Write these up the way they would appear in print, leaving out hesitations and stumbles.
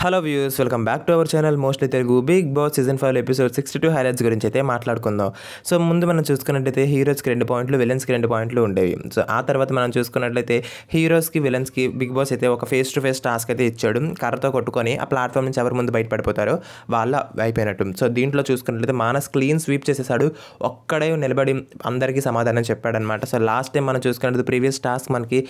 Hello views, welcome back to our channel mostly Telugu. Bigg Boss season 5 episode 62 highlights గురించి అయితే మాట్లాడుకుందాం. So ముందు మనం చూసుకున్నట్లయితే హీరోస్కి 2 పాయింట్లు, విలన్స్కి 2 పాయింట్లు ఉండేవి. సో ఆ తర్వాత మనం చూసుకున్నట్లయితే హీరోస్కి విలన్స్కి బిగ్ బాస్ అయితే ఒక ఫేస్ టు ఫేస్ టాస్క్ అయితే ఇచ్చాడు. కర్రతో కొట్టుకొని ఆ ప్లాట్ఫామ్ నుంచి ఎవరు ముందు బయటపడిపోతారో వాళ్ళ అయిపోయినట్టు. సో దీంట్లో చూసుకున్నట్లయితే మానస్ క్లీన్ స్వీప్ చేసేసాడు, ఒక్కడే నిలబడి అందరికీ సమాధానం చెప్పాడనమాట. సో లాస్ట్ టైం మనం చూసుకున్నట్లయితే ప్రీవియస్ టాస్క్ మనకి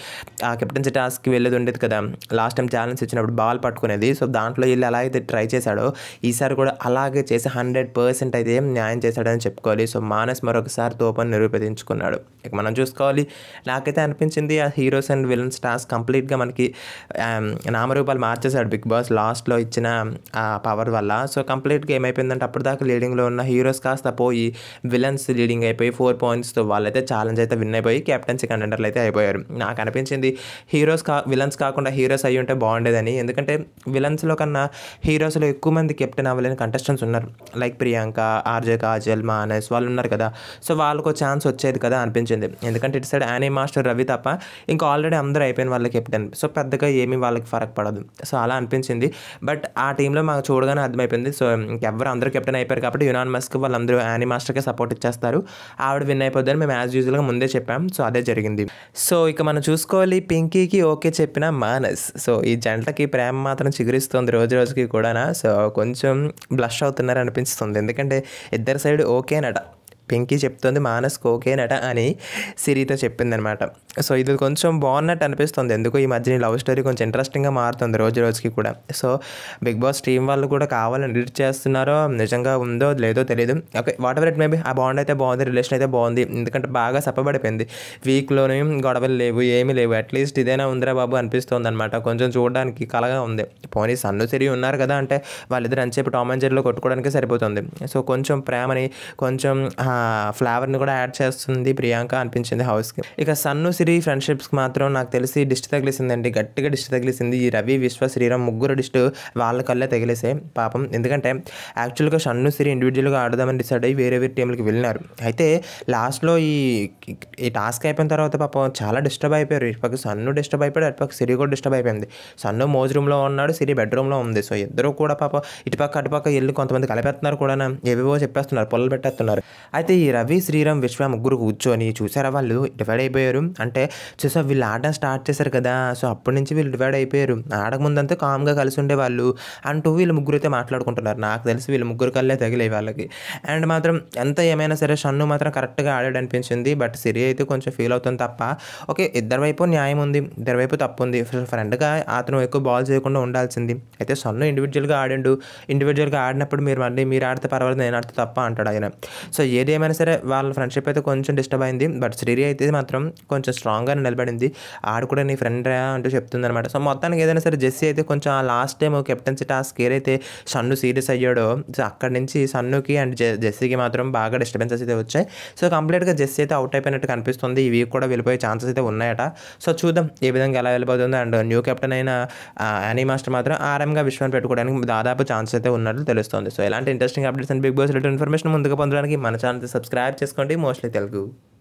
ఆ కెప్టెన్సీ టాస్క్కి వెళ్ళేది ఉండేది కదా, లాస్ట్ టైం ఛాలెంజ్ ఇచ్చినప్పుడు బాల్ పట్టుకునేది. సో దాంట్లో వీళ్ళు ఎలా అయితే ట్రై చేశాడో ఈసారి కూడా అలాగే చేసి 100% అయితే న్యాయం చేశాడని చెప్పుకోవాలి. సో మానస్ మరొకసారి తోపని నిరూపించుకున్నాడు. ఇక మనం చూసుకోవాలి, నాకైతే అనిపించింది ఆ హీరోస్ అండ్ విలన్స్ టాస్క్ కంప్లీట్గా మనకి నామరూపాలు మార్చేశాడు బిగ్ బాస్ లాస్ట్లో ఇచ్చిన ఆ పవర్ వల్ల. సో కంప్లీట్గా ఏమైపోయిందంటే అప్పుడు దాకా లీడింగ్లో ఉన్న హీరోస్ కాస్త పోయి విలన్స్ లీడింగ్ అయిపోయి 4 పాయింట్స్తో వాళ్ళైతే ఛాలెంజ్ అయితే విన్ అయిపోయి కెప్టెన్సీ కంటెండర్లు అయితే అయిపోయారు. నాకు అనిపించింది విలన్స్ కాకుండా హీరోస్ అయ్యి ఉంటే బాగుండేదని. ఎందుకంటే విలన్స్ కన్నా హీరోస్లో ఎక్కువ మంది కెప్టెన్ అవ్వలేని కంటెస్టెంట్స్ ఉన్నారు, లైక్ ప్రియాంక, ఆర్జే కాజల్, మానస్ వాళ్ళు ఉన్నారు కదా. సో వాళ్ళకు ఛాన్స్ వచ్చేది కదా అనిపించింది. ఎందుకంటే ఇటు సైడ్ యానీ మాస్టర్, రవి తప్ప ఇంకా ఆల్రెడీ అందరూ అయిపోయిన వాళ్ళ కెప్టెన్. సో పెద్దగా ఏమీ వాళ్ళకి ఫరక్ పడదు. సో అలా అనిపించింది. బట్ ఆ టీంలో మాకు చూడగానే అర్థమైపోయింది, సో ఇంకెవరు అందరూ కెప్టెన్ అయిపోయారు కాబట్టి యునానిమస్కి వాళ్ళందరూ యానీ మాస్టర్కే సపోర్ట్ ఇచ్చేస్తారు, ఆవిడ విన్ అయిపోద్దని మేము యాజ్ యూజువల్గా ముందే చెప్పాం. సో అదే జరిగింది. సో ఇక మనం చూసుకోవాలి, పింకీకి ఓకే చెప్పిన మానస్. సో ఈ జంటకి ప్రేమ మాత్రం చిగురిస్తుంది రోజుకి కూడానా. సో కొంచెం బ్లష్ అవుతున్నారు అనిపిస్తుంది, ఎందుకంటే ఇద్దరు సైడ్ ఓకేనట. పింకీ చెప్తుంది మానస్కి ఓకేనట అని సిరితో చెప్పిందనమాట. సో ఇది కొంచెం బాగున్నట్టు అనిపిస్తుంది, ఎందుకు ఈ మధ్య లవ్ స్టోరీ కొంచెం ఇంట్రెస్టింగ్గా మారుతుంది రోజుకి కూడా. సో బిగ్ బాస్ టీం వాళ్ళు కూడా కావాలని ఎడిట్ చేస్తున్నారో నిజంగా ఉందో లేదో తెలియదు. Okay, whatever it maybe, ఆ బాండ్ అయితే బాగుంది, రిలేషన్ అయితే బాగుంది. ఎందుకంటే బాగా సప్పబడిపోయింది, వీక్లోనే గొడవలు లేవు, ఏమీ లేవు. అట్లీస్ట్ ఇదైనా ఉందిరా బాబు అనిపిస్తుంది అనమాట. కొంచెం చూడడానికి కలగా ఉంది. పోనీ సన్ను సిరి ఉన్నారు కదా, అంటే వాళ్ళిద్దరు అంచేపు టామ్ అండ్ జెర్రీలో కొట్టుకోవడానికి సరిపోతుంది. సో కొంచెం ప్రేమని కొంచెం ఫ్లేవర్ని కూడా యాడ్ చేస్తుంది ప్రియాంక అనిపించింది హౌస్కి. ఇక సన్ను సిరి ఫ్రెండ్షిప్స్కి మాత్రం నాకు తెలిసి దిష్టి తగిలిసిందండి, గట్టిగా దిష్టి తగిలిసింది. ఈ రవి, విశ్వ, శ్రీరామ్ ముగ్గురు దిష్టి వాళ్ళ కళ్ళే తగిలేసాయి పాపం. ఎందుకంటే యాక్చువల్గా సన్ను సిరి ఇండివిజువల్గా ఆడదామని డిసైడ్ అయ్యి వేరే వేరే టీంలకి వెళ్ళినారు. అయితే లాస్ట్లో ఈ టాస్క్ అయిపోయిన తర్వాత పాపం చాలా డిస్టర్బ్ అయిపోయారు. ఇటుపక్క సన్ను డిస్టర్బ్ అయిపోయాడు, అటుపక్క సిరి కూడా డిస్టర్బ్ అయిపోయింది. సన్ను మోజ్ రూమ్లో ఉన్నాడు, సిరి బెడ్రూమ్లో ఉంది. సో ఇద్దరు కూడా పాపం ఇటుపక్క అటుపక్క వెళ్ళి కొంతమంది కలిపేస్తున్నారు కూడా, ఏవేవో చెప్పేస్తున్నారు, పొలలు పెట్టేస్తున్నారు. అయితే ఈ రవి, శ్రీరామ్, విశ్వ ముగ్గురు కూర్చొని చూసారా, వాళ్ళు డివైడ్ అయిపోయారు. అంటే చూసా వీళ్ళు ఆడడం స్టార్ట్ చేశారు కదా, సో అప్పటి నుంచి వీళ్ళు డివైడ్ అయిపోయారు. ఆడకముందంతా కామ్గా కలిసి ఉండేవాళ్ళు అంటూ వీళ్ళు ముగ్గురు అయితే మాట్లాడుకుంటున్నారు. నాకు తెలిసి వీళ్ళు ముగ్గురు కళ్ళే తగిలే వాళ్ళకి. అండ్ మాత్రం ఎంత ఏమైనా సరే షన్ను మాత్రం కరెక్ట్గా ఆడాడు అనిపించింది. బట్ సిరి అయితే కొంచెం ఫీల్ అవుతుంది తప్ప. ఓకే, ఇద్దరి వైపు న్యాయం ఉంది, ఇద్దరి వైపు తప్పు ఉంది. ఫ్రెండ్గా అతను ఎక్కువ బాల్ చేయకుండా ఉండాల్సింది. అయితే షన్ను ఇండివిజువల్గా ఆడిండు, ఇండివిజువల్గా ఆడినప్పుడు మీరు మళ్ళీ మీరు ఆడితే పర్వాలేదు, నేను ఆడితే తప్ప అంటాడు ఆయన. సో ఏదేమైనా సరే వాళ్ళ ఫ్రెండ్షిప్ అయితే కొంచెం డిస్టర్బ్ అయింది. బట్ శ్రీరి అయితే మాత్రం కొంచెం స్ట్రాంగ్గా నిలబడింది, ఆడు కూడా నీ ఫ్రెండ్ అంటూ చెప్తుందనమాట. సో మొత్తానికి ఏదైనా సరే జెస్సీ అయితే కొంచెం ఆ లాస్ట్ టైం కెప్టెన్సీ టాస్క్ ఏదైతే సన్ను సీరియస్ అయ్యాడో, సో అక్కడి నుంచి సన్నుకి అండ్ జెస్సీకి మాత్రం బాగా డిస్టర్బెన్సెస్ అయితే వచ్చాయి. సో కంప్లీట్గా జెస్సీ అయితే అవుట్ అయిపోయినట్టు కనిపిస్తుంది. ఈ వీక్ కూడా వెళ్ళిపోయే ఛాన్సెస్ అయితే ఉన్నాయట. సో చూద్దాం ఏ విధంగా ఎలా వెళ్ళిపోతుందో. అండ్ న్యూ కెప్టెన్ అయిన యానీ మాస్టర్ మాత్రం ఆరామ్గా విశ్వాన్ని పెట్టుకోవడానికి దాదాపు ఛాన్సెస్ అయితే ఉన్నట్లు తెలుస్తుంది. సో ఇలాంటి interesting updates and Bigg Boss related information ముందుగా పొందడానికి మన ఛానల్ని సబ్స్క్రైబ్ చేసుకోండి. మోస్ట్లీ తెలుగు.